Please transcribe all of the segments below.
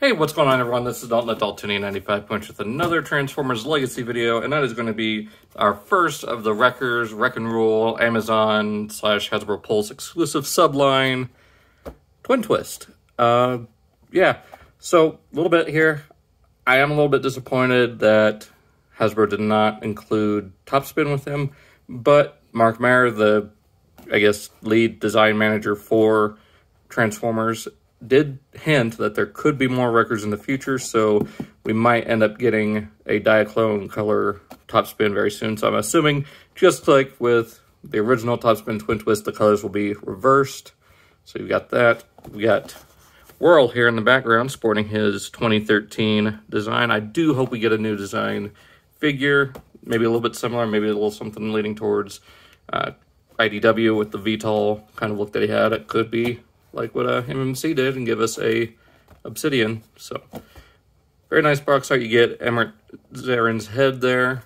Hey, what's going on, everyone? This is Daltonian95 Points with another Transformers Legacy video, and that is going to be our first of the Wreckers, Wreck and Rule, Amazon / Hasbro Pulse exclusive subline, Twin Twist. So a little bit here. I am a little bit disappointed that Hasbro did not include Topspin with him, but Mark Meyer, the, I guess, lead design manager for Transformers, did hint that there could be more Wreckers in the future, so we might end up getting a Diaclone color Topspin very soon. So I'm assuming, just like with the original Topspin Twin Twist, the colors will be reversed. So you've got that. We got Whirl here in the background sporting his 2013 design. I do hope we get a new design figure, maybe a little bit similar, maybe a little something leading towards IDW with the VTOL kind of look that he had. It could be like what MMC did and give us a Obsidian. So, very nice box art. You get Emmerich Zarin's head there.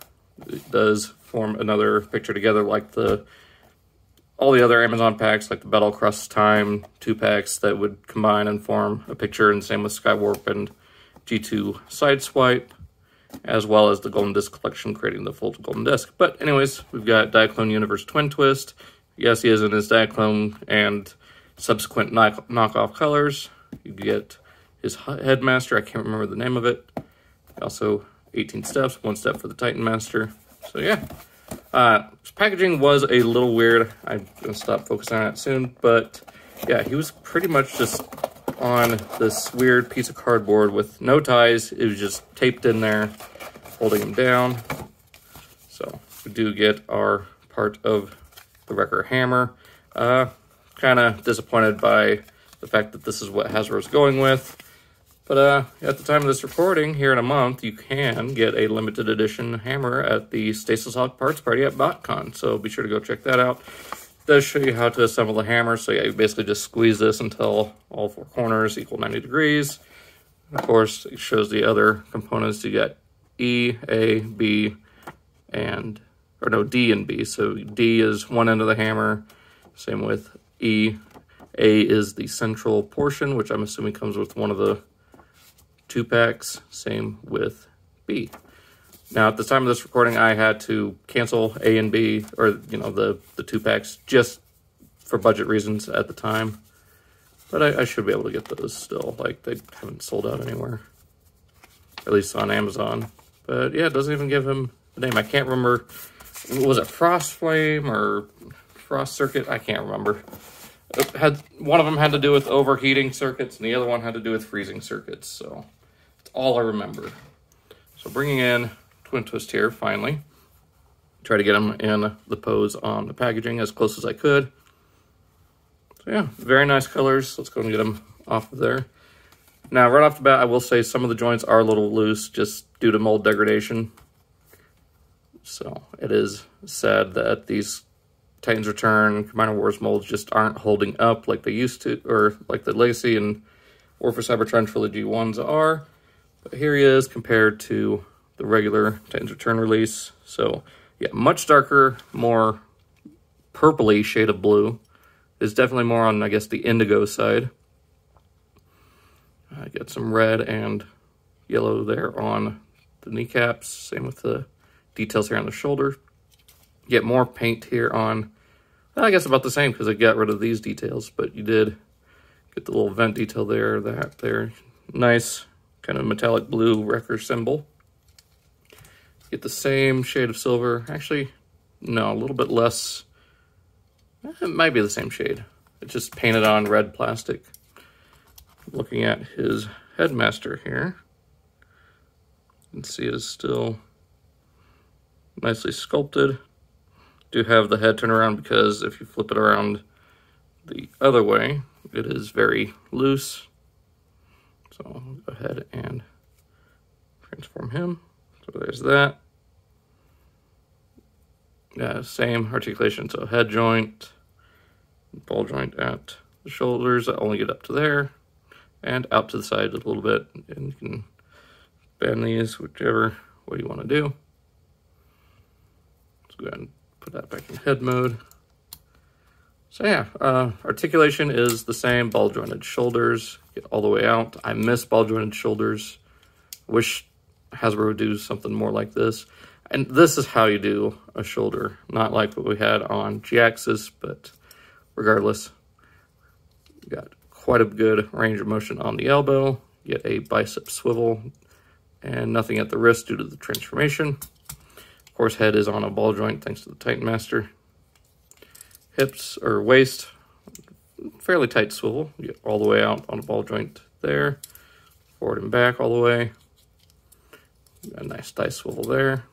It does form another picture together, like all the other Amazon packs, like the Battle Across Time 2-packs that would combine and form a picture, and same with Skywarp and G2 Sideswipe, as well as the Golden Disc Collection, creating the full Golden Disc. But anyways, we've got Diaclone Universe Twin Twist. Yes, he is in his Diaclone and subsequent knockoff colors. You get his Headmaster. I can't remember the name of it. Also, 18 steps, 1 step for the Titan Master. So yeah, his packaging was a little weird. I'm gonna stop focusing on it soon, but yeah, he was pretty much just on this weird piece of cardboard with no ties. It was just taped in there, holding him down. So we do get our part of the Wrecker hammer. Kind of disappointed by the fact that this is what Hasbro's going with. But at the time of this recording, here in a month, you can get a limited edition hammer at the Stasis Hog Parts Party at BotCon. So be sure to go check that out. It does show you how to assemble the hammer. So yeah, you basically just squeeze this until all 4 corners equal 90 degrees. And of course, it shows the other components. You got E, A, B, and, or no, D and B. So D is one end of the hammer. Same with E. A is the central portion, which I'm assuming comes with one of the 2-packs. Same with B. Now, at the time of this recording, I had to cancel A and B, or, you know, the 2-packs, just for budget reasons at the time. But I should be able to get those still. Like, they haven't sold out anywhere, at least on Amazon. But yeah, it doesn't even give him the name. I can't remember. Was it Frost Flame or Cross circuit? I can't remember. It had, one of them had to do with overheating circuits, and the other one had to do with freezing circuits. So it's all I remember. So bringing in Twin Twist here, finally. Try to get him in the pose on the packaging as close as I could. So yeah, very nice colors. Let's go and get him off of there. Now, right off the bat, I will say some of the joints are a little loose just due to mold degradation. So it is sad that these Titans Return, Combiner Wars molds just aren't holding up like they used to, or like the Legacy and War for Cybertron Trilogy ones are. But here he is compared to the regular Titans Return release. So yeah, much darker, more purpley shade of blue. It's definitely more on, I guess, the indigo side. I get some red and yellow there on the kneecaps. Same with the details here on the shoulder. Get more paint here on, well, I guess about the same, because I got rid of these details, but you did get the little vent detail there, that there. Nice kind of metallic blue Wrecker symbol. Get the same shade of silver. Actually, no, a little bit less. It might be the same shade. It's just painted on red plastic. Looking at his Headmaster here, you can see it's still nicely sculpted. Do have the head turn around, because if you flip it around the other way, it is very loose. So I'll go ahead and transform him. So there's that. Yeah, same articulation. So head joint, ball joint at the shoulders. I only get up to there and out to the side a little bit. And you can bend these whichever way you want to do. Let's go ahead and put that back in head mode. So yeah, articulation is the same, ball jointed shoulders, get all the way out. I miss ball jointed shoulders. Wish Hasbro would do something more like this. And this is how you do a shoulder, not like what we had on G-axis, but regardless, you got quite a good range of motion on the elbow, get a bicep swivel, and nothing at the wrist due to the transformation. Of course, head is on a ball joint thanks to the Titan Master. Hips or waist, fairly tight swivel, you get all the way out on a ball joint there, forward and back all the way. Got a nice thigh swivel there.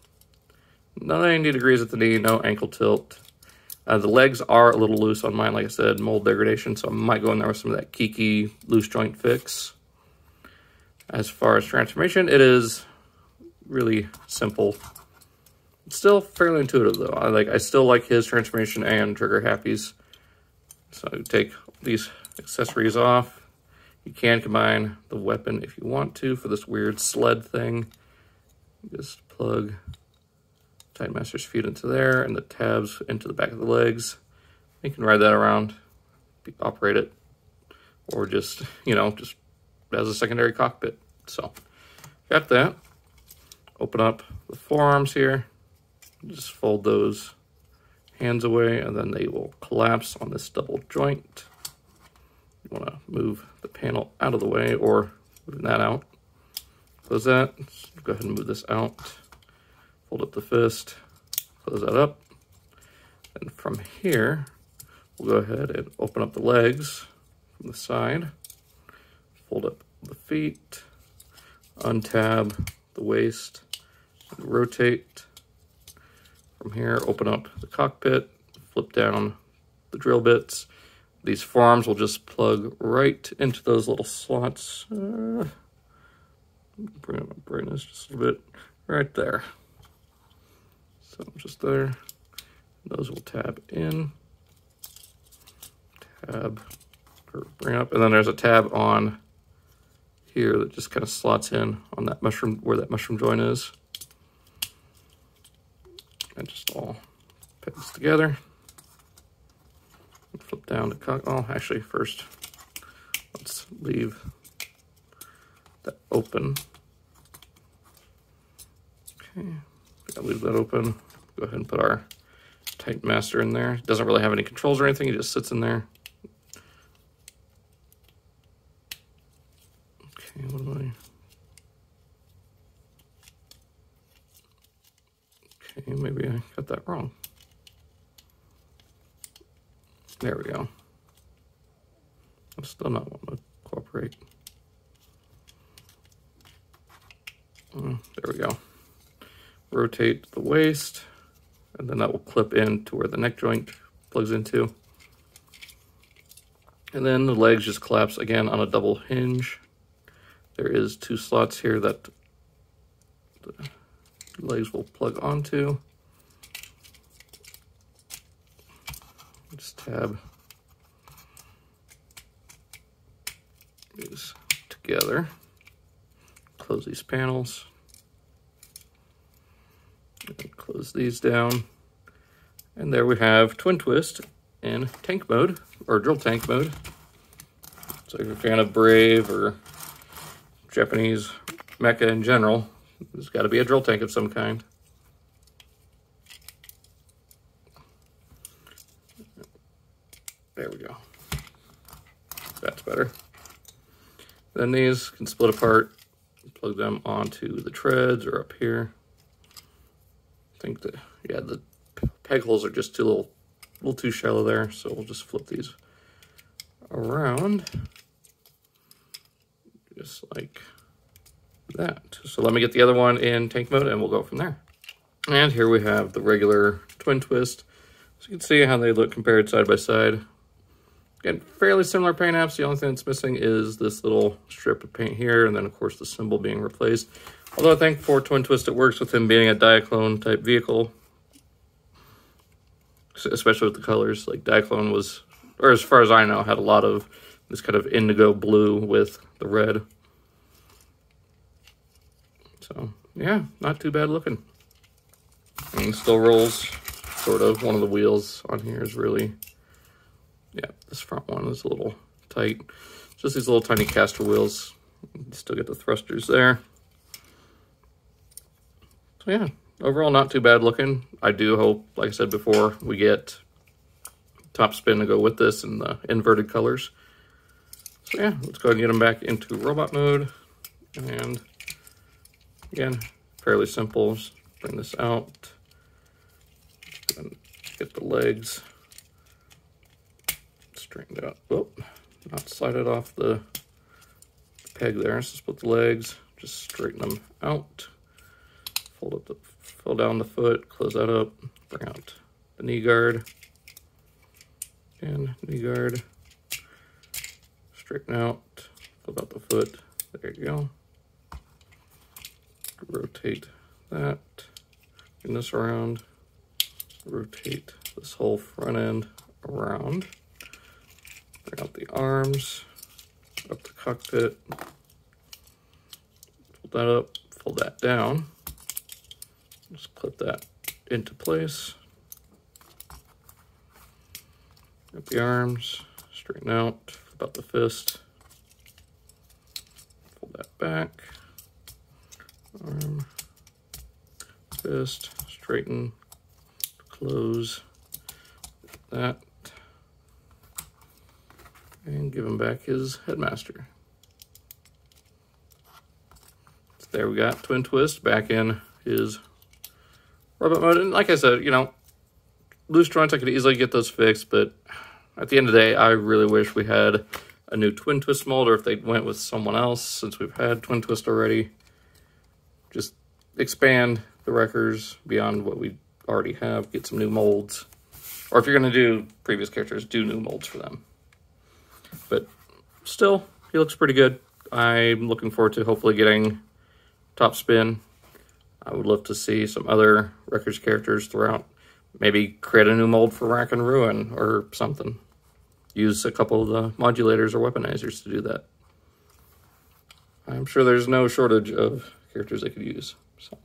90 degrees at the knee, no ankle tilt. The legs are a little loose on mine, like I said, mold degradation, so I might go in there with some of that Kiki loose joint fix. As far as transformation, it is really simple. It's still fairly intuitive, though. I still like his transformation and Trigger Happy's. So you take these accessories off. You can combine the weapon if you want to for this weird sled thing. Just plug Titan Master's feet into there and the tabs into the back of the legs. You can ride that around, operate it, or just, you know, just as a secondary cockpit. So, got that. Open up the forearms here. Just fold those hands away and then they will collapse on this double joint. You want to move the panel out of the way or move that out. Close that. Just go ahead and move this out. Hold up the fist, close that up. And from here, we'll go ahead and open up the legs from the side, fold up the feet, untab the waist, and rotate. From here, open up the cockpit, flip down the drill bits. These forearms will just plug right into those little slots. Bring up my brightness just a little bit, right there. So just there, those will tab in, tab, or bring up, and then there's a tab on here that just kind of slots in on that mushroom, where that mushroom joint is. And just all pins together. And flip down the cock, oh, actually first, let's leave that open. Okay, I'll leave that open. Go ahead and put our Titan Master in there. It doesn't really have any controls or anything. He just sits in there. Okay, what do I... Okay, maybe I got that wrong. There we go. I'm still not wanting to cooperate. Oh, there we go. Rotate the waist, and then that will clip in to where the neck joint plugs into. And then the legs just collapse again on a double hinge. There is two slots here that the legs will plug onto. Just tab these together. Close these panels. Close these down, and there we have Twin Twist in tank mode, or drill tank mode. So if you're a fan of Brave or Japanese mecha in general, there's got to be a drill tank of some kind. There we go. That's better. Then these can split apart, plug them onto the treads or up here. I think that, yeah, the peg holes are just too little too shallow there, so we'll just flip these around, just like that. So let me get the other one in tank mode, and we'll go from there. And here we have the regular Twin Twist. So you can see how they look compared side by side. Again, fairly similar paint apps. The only thing that's missing is this little strip of paint here, and then of course the symbol being replaced. Although I think for Twin Twist it works with him being a Diaclone type vehicle, especially with the colors. Like Diaclone was, or as far as I know, had a lot of this kind of indigo blue with the red. So yeah, not too bad looking. And still rolls, sort of. One of the wheels on here is really Yeah, this front one is a little tight. Just these little tiny caster wheels. Still get the thrusters there. So yeah, overall not too bad looking. I do hope, like I said before, we get Topspin to go with this in the inverted colors. So yeah, let's go ahead and get them back into robot mode. And again, fairly simple. Just bring this out. And get the legs straightened out. Oh, not slided off the peg there. So split the legs, just straighten them out. Fold up the, fold down the foot, close that up, bring out the knee guard. And knee guard, straighten out, flip out the foot. There you go. Rotate that, bring this around, rotate this whole front end around. Bring out the arms, up the cockpit, fold that up, fold that down. Just clip that into place. Up the arms, straighten out, flip out the fist, fold that back, arm, fist, straighten, close that, and give him back his Headmaster. So there we got Twin Twist back in his robot mode, and like I said, you know, loose joints, I could easily get those fixed, but at the end of the day, I really wish we had a new Twin Twist mold, or if they went with someone else, since we've had Twin Twist already. Just expand the Wreckers beyond what we already have, get some new molds. Or if you're going to do previous characters, do new molds for them. But still, he looks pretty good. I'm looking forward to hopefully getting Topspin. I would love to see some other Wreckers characters throughout. Maybe create a new mold for Wreck and Rule or something. Use a couple of the modulators or weaponizers to do that. I'm sure there's no shortage of characters they could use. So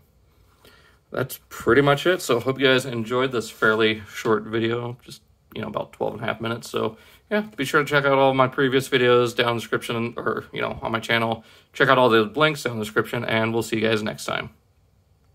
that's pretty much it. So hope you guys enjoyed this fairly short video, just, you know, about 12 and a half minutes. So yeah, be sure to check out all my previous videos down in the description, or, you know, on my channel. Check out all the links down in the description, and we'll see you guys next time.